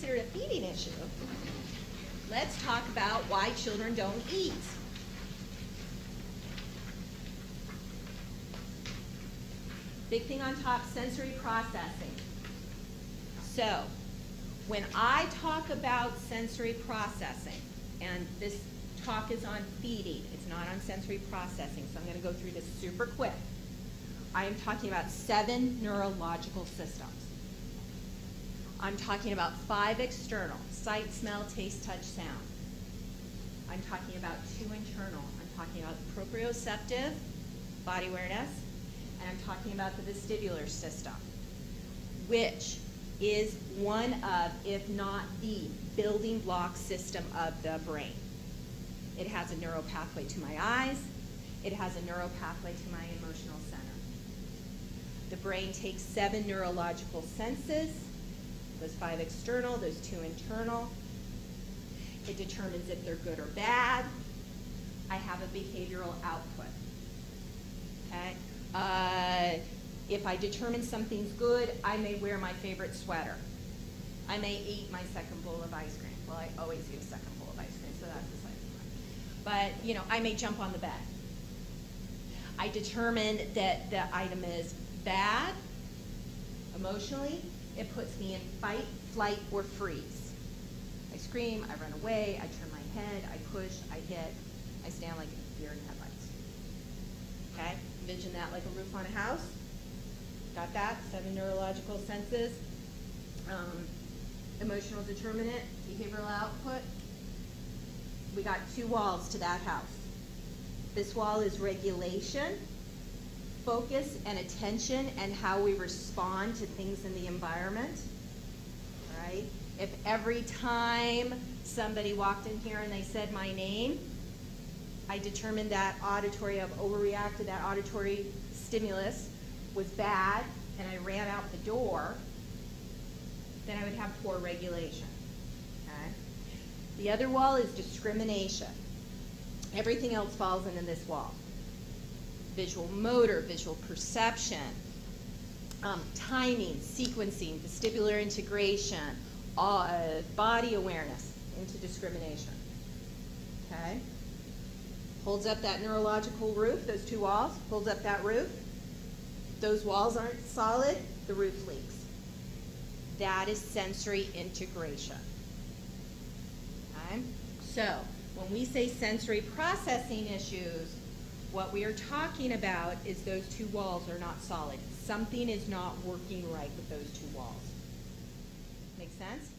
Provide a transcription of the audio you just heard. considered a feeding issue, let's talk about why children don't eat. Big thing on top, sensory processing. So when I talk about sensory processing, and this talk is on feeding, it's not on sensory processing, so I'm going to go through this super quick. I am talking about 7 neurological systems. I'm talking about 5 external, sight, smell, taste, touch, sound. I'm talking about 2 internal. I'm talking about proprioceptive, body awareness, and I'm talking about the vestibular system, which is one of, if not the, building block system of the brain. It has a neural pathway to my eyes. It has a neural pathway to my emotional center. The brain takes 7 neurological senses, those 5 external, those 2 internal. It determines if they're good or bad. I have a behavioral output. Okay? If I determine something's good, I may wear my favorite sweater. I may eat my second bowl of ice cream. Well, I always eat a second bowl of ice cream, so that's the second one. But, you know, I may jump on the bed. I determine that the item is bad emotionally. It puts me in fight, flight, or freeze. I scream, I run away, I turn my head, I push, I hit, I stand like a deer in headlights. Okay? Envision that like a roof on a house. Got that? 7 neurological senses. Emotional determinant, behavioral output. We got 2 walls to that house. This wall is regulation, focus and attention, and how we respond to things in the environment. All right? If every time somebody walked in here and they said my name, I determined that auditory, I've overreacted, that auditory stimulus was bad, and I ran out the door, then I would have poor regulation. Okay? The other wall is discrimination. Everything else falls into this wall. Visual motor, visual perception, timing, sequencing, vestibular integration, body awareness into discrimination. Okay? Holds up that neurological roof, those 2 walls, holds up that roof. Those walls aren't solid, the roof leaks. That is sensory integration. Okay? So when we say sensory processing issues, what we are talking about is those 2 walls are not solid. Something is not working right with those 2 walls. Make sense?